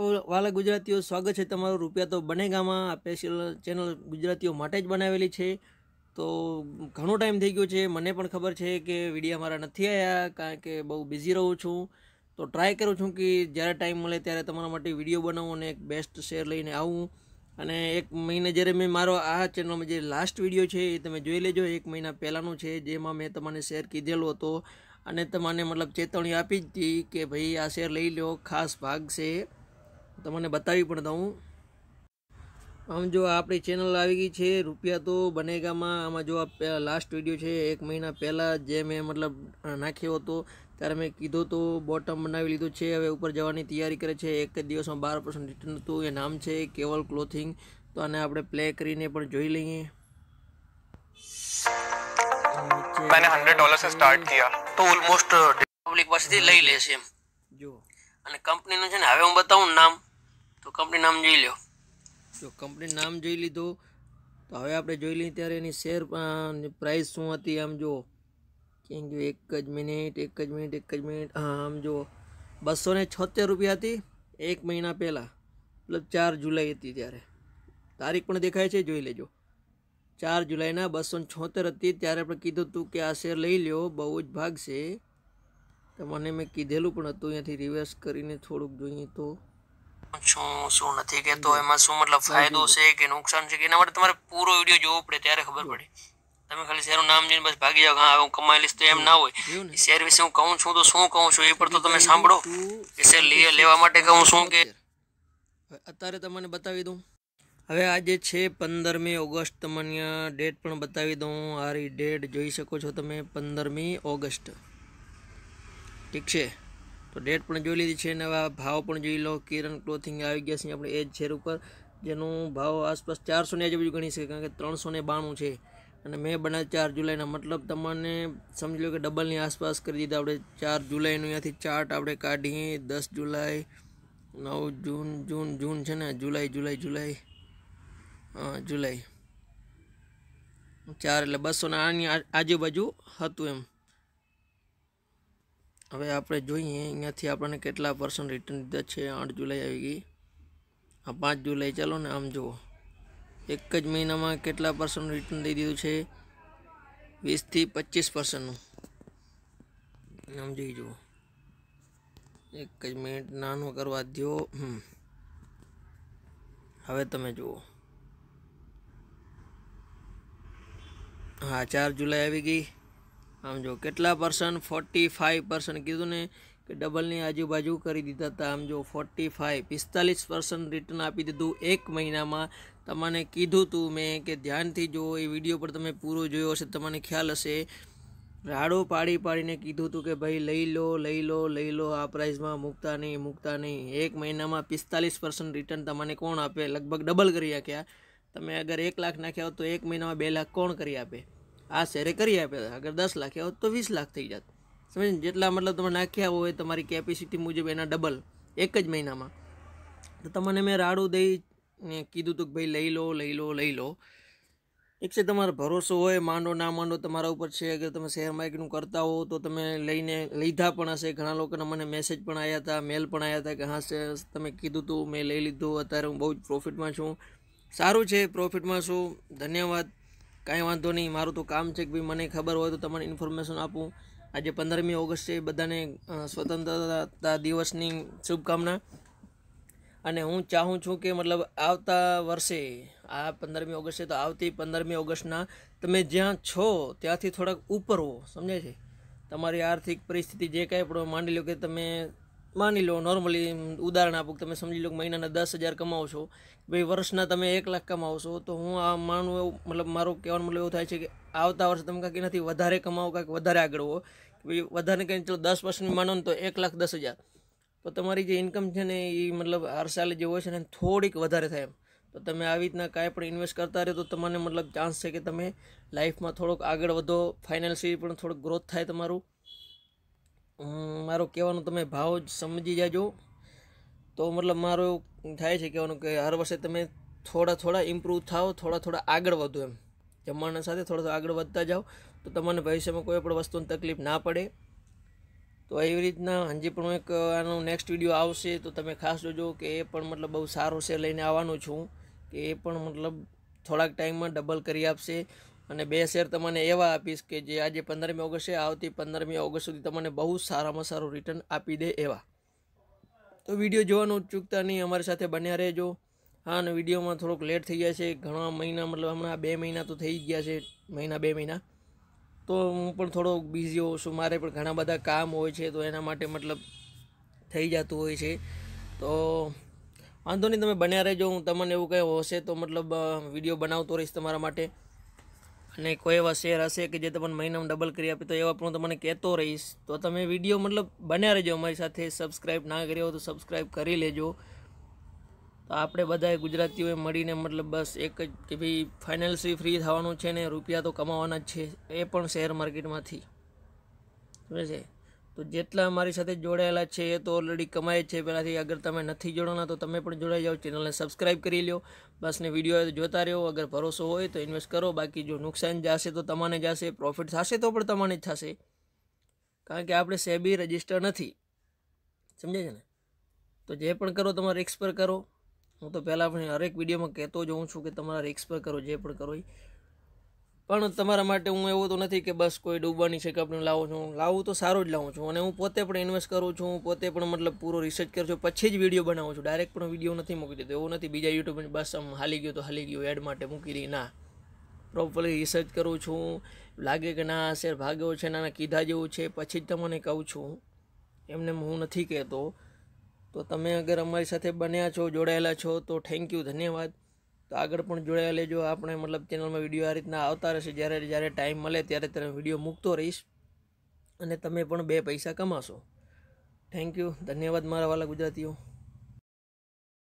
तो वाला गुजरातीओ स्वागत है तमारो रुपिया तो बनेगा में। आ स्पेशल चेनल गुजरातीओ माटे ज बनावेली छे। तो घणो टाइम थी गयो छे, मने पण खबर छे कि विडिया मारा नथी आया कारण के बहु बिजी रहूं छूं। तो ट्राय करूँ छूँ कि ज्यारे टाइम मळे त्यारे तमारा माटे विडियो बनावूं अने एक बेस्ट शेर लईने आवुं। अने एक महीने ज्यारे मैं मारो आ चेनल में जे लास्ट विडियो छे ए तमे जोई लेजो, एक महीना पहेलानो छे, जेमां मैं तमने शेर कीधेलो हतो अने तमने मतलब चेतवणी आपी हती कि भाई आ शेर लई लो, खास भाग छे, तमने बतावी पण दऊं। आम जो आपणी चेनल आवी गई छे रुपिया तो बनेगा में, आमां जो आ लास्ट विडियो छे एक महीना पहला जे मैं मतलब नाख्यो हतो त्यारे मैं कीधो तो बॉटम बनावी लीधो छे, हवे ऊपर जवानी तैयारी करे छे। एक दिवस में 12% रिटर्न हतुं। ए नाम छे केवल क्लोथिंग। तो आने आपणे प्ले करीने पण जोई लईए। मैंने $100 से स्टार्ट किया तो ऑलमोस्ट पब्लिक पासेथी लई ले छे जो। अने कंपनीनुं छे ने हवे हुं बतावुं नाम, तो कंपनी नाम जोई लो। जो कंपनी नाम जोई लीधो तो हवे आपणे जोई लईए त्यारे एनी शेर प्राइस शुं हती। आम जो थैंक यू। एक मिनिट। हाँ, हम जो 276 रुपया थी एक महीना पहला, मतलब 4 जुलाई थी त्यारे, तारीख पर देखाय छे, जोई लेजो। 4 जुलाई ना 276 थी त्यारे आपणे कीधुं हतुं कि आ शेर लई लो, बहु ज भाग छे, तमने मैं कीधेलुं पण हतुं। अहींथी रिवर्स करीने थोडुंक जोईए तो शुं नथी कहेतो, एमां शुं मतलब फायदो छे के नुकसान छे, एना माटे तमारे पूरो विडियो जोवो पड़े त्यारे खबर पड़े। તમે ખાલી શેરનું નામ જોઈને બસ ભાગી જાવ, હા હું કમાઈ લઈશ, તો એમ ના હોય। શેર વિશે હું કહું છું તો શું કહું છું એ પર તો તમે સાંભળો કે શેર લેવા માટે કહું છું કે અત્યારે તમને બતાવી દઉં। હવે આજે છે 15 ઓગસ્ટ, તમને ડેટ પણ બતાવી દઉં। આરી ડેટ જોઈ શકો છો તમે, 15 ઓગસ્ટ, ઠીક છે। તો ડેટ પણ જોઈ લીધી છે અને હવે ભાવ પણ જોઈ લો। કિરણ ક્લોથિંગ આવી ગયા છે આપણે એ જ શેર ઉપર, જેનો ભાવ આસપાસ 400 ની આજુબાજુ ગણી છે, કારણ કે 392 છે અને મેં બનાવ્યું 4 જુલાઈના, मतलब તમને સમજી લો કે ડબલની આસપાસ કરી દીધા। આપણે 4 જુલાઈનું અહીંયાથી ચાર્ટ આપણે કાઢીએ, 10 જુલાઈ, 9 જૂન, જૂન છે ને, જુલાઈ, હા જુલાઈ 4 એટલે 200 આની આજુબાજુ હતું એમ। હવે આપણે જોઈએ અહીંયાથી આપણને કેટલા % રિટર્ન દીધા છે। 8 જુલાઈ આવી ગઈ, આ 5 જુલાઈ, ચાલો ને આમ જુઓ एक ज महीना में केटला % रिटर्न दई दीधुं छे, 20 થી 25%। आम जोई जुओ, एक ज मिनिट नानो करवा द्यो। हवे तमे जुओ, हाँ 4 जुलाई आवी गई। आम जो केटला % 45% कीधुं ने कि डबलनी आजूबाजू करी दीधा था। आम जो 45-45% रिटर्न आपी दीधुं एक महीना में। तमने कीधुं तुं मैं कि ध्यानथी जो ए विडियो पर तमे पूरो जोयो हशे, तमने ख्याल हशे। राडो पाड़ी पाड़ीने कीधुं तुं कि भाई लई लो, आ प्राइस में मुकता नहीं। एक महीना में 45% रिटर्न तमने कोण आपे, लगभग डबल करी नाख्या। तमे अगर 1 लाख नाख्या होत तो एक महीना में 2 लाख कोण करी आपे, आ शेरे करी आपे। अगर 10 लाख होत तो 20 लाख थई जात, समझ। जेटला मतलब तमे नाख्या होय तमारी केपेसिटी मुजब एना डबल एक ज महीना में। तो तमने मैं राडो दई ने कीधुं तो भाई लई लो। एक से तमारो भरोसो होय, मांडो ना मांडो तमारा उपर छे। अगर तमे शेर मार्केटनुं करता हो तो तमे लईने लीधा पण हशे। घणा लोकोने मने मैसेज पण आया था, मेल पण आया था कि हाँ शेर तमे कीधुं तो मैं लई लीधो, अत्यारे हूँ बहु ज प्रोफिटमां छूं। सारूं छे, प्रोफिटमां छूं, धन्यवाद, कांई वांधो नहीं। मारुं तो काम छे कि भाई मने खबर होय तो तमने इन्फॉर्मेशन आपूं। आज 15 ऑगस्ट है, बधाने स्वतंत्रता दिवसनी शुभकामना। अने हूँ चाहूँ छूँ कि मतलब आवता वर्षे आ 15 ऑगस्ट है तो आवती 15 ऑगस्टना तमे ज्यां छो त्यांथी थोड़ाक ऊपर हो, समझाय छे। तमारी आर्थिक परिस्थिति जे कांई पण मानी लो कि तमे मानी लो, नॉर्मली उदाहरण आपो कि तमे समझी लो कि महीनाना 10,000 कमाओ छो, भाई वर्षना तमे 1 लाख कमाओ छो। तो हूँ आ मानु एवुं, मतलब मारो कहेवानो मतलब एवुं थाय छे कि आवता वर्षे तमे कांईक एनाथी वधारे कमाओ, कांईक वधारे आगळ हो। भाई वधारे कहीं चलो 10% मानो ने तो 1,10,000, तो तमारी जे इनकम है ने ये मतलब हर साल जो होय छे ने थोड़ीक वधारे थाय। तो तमे आवी रीतना कांई पण इन्वेस्ट करता रहो तो तमने मतलब चांस है कि तमे लाइफ में थोड़ोक आगळ वधो, फाइनेंशियली पण थोड़ोक ग्रोथ थाय तमारू। मारो कहेवानो तमे भाव समझी जाजो। तो मतलब मारो थाय छे कहेवानो कि हर वर्षे तमे थोड़ा इम्प्रूव थाओ, थोड़ा आगळ वधो एम, जमाना साथे थोड़ा आगळ वधता जाओ तो तमने भविष्य में कोई पण वस्तुनी तकलीफ ना पड़े। तो एवी रीतना हजी पण एक आनो नेक्स्ट विडियो आवशे तो तमे खास जोजो के ए पण मतलब बहुत सारो से लईने आववानो छूं के ए पण मतलब थोड़ा टाइम में डबल करी आपशे। अने बे शेर तमने एवा आपीश के जे आज 15 ऑगस्ट है आवती 15 ऑगस्ट सुधी तमने बहुत सारा में सारू रिटर्न आपी दे एवा। तो विडियो जोवानुं चूकता नहीं, अमारी साथे बन्या रहेजो। हाँ ने विडियो में थोड़ोक लेट थी जाए घणा महीना मतलब हमणा 2 महीना तो थई गया है, महीना 2 महीना तो हूँ थोड़ो बिजी हो छूं, मारे पण घणा बधा काम होय छे तो एना माटे मतलब थई जातुं होय छे। तो वांधो नहीं, तमे बन्या रहेजो। हूँ तमने एवुं कांई होशे तो मतलब विडियो बनावतो रहीश तमारा माटे। अने कोई एवा शेर हशे कि जे तमने महीनामां डबल करी आपे तो एवा पण तमने कहेतो रहीश। तो तमे विडियो मतलब बन्या रहेजो अमारी साथे। सब्सक्राइब ना करी हो तो सब्सक्राइब करी लेजो। तो आपणे बधाए गुजरातीओए मळीने मतलब बस एक ज के भाई फाइनेंशियली फ्री थवानुं छे ने रूपिया तो कमावाना ज छे, ए पण शेर मार्केटमांथी। समझे छे? तो जेटला मारी साथे जोड़ायेला छे ए तो ऑलरेडी कमाय छे पहेलाथी। अगर तमे नथी जोड़ाना तो तमे पण जोड़ाई जाओ, चेनलने सब्सक्राइब करी लो। बस ने विडियो जोता रहो। अगर भरोसो होय तो इन्वेस्ट करो, बाकी जो नुकसान जाशे तो तमाने जाशे, प्रोफिट थशे तो पण तमाने ज थशे, कारण के आपणे सेबी रजिस्टर नथी। समझे छे ने? तो जे पण करो तमारे रिस्क पर करो। हूँ तो पहला अपने हर एक विडियो में कहते जो हूँ छूँ कि तमारा रिक्स पर करो जे पर करो, पण तमारा माटे हूँ एवं तो नहीं कि बस कोई डूबवानी से कंपनी लावो छूँ। लावूँ तो सारो ज लावूँ छूँ, हूँ पोते पण इन्वेस्ट करूँ छूँ, पोते पण मतलब पूरो रिसर्च करूँ छूँ पछी ज विडियो बनावुं छूँ। डायरेक्ट पण विडियो नहीं मूकी देतो, एवं नहीं बीजा यूट्यूब में बस आम हाली गयो तो हाली गयो एड माटे मूकी दी ना। प्रोपरली रिसर्च करूँ छूँ, लगे कि ना शेर भाग्यो छे ना कीधा जेवुं छे पछी ज तमने कहूँ छूँ, एमने हूँ नहीं कहतो। तो तमे अगर अमारी साथे बन्या छो, जोड़ायेला छो तो थैंक यू, धन्यवाद। तो आगळ पण जोड़ाया लेजो। आपणे मतलब चेनल में विडियो आ रीतना आवता रहेशे, ज्यारे ज्यारे टाइम मळे त्यारे त्यारे विडियो मूकतो रहीश अने तमे पण 2 पैसा कमाशो। थैंक यू, धन्यवाद मारा वाला गुजरातीओ।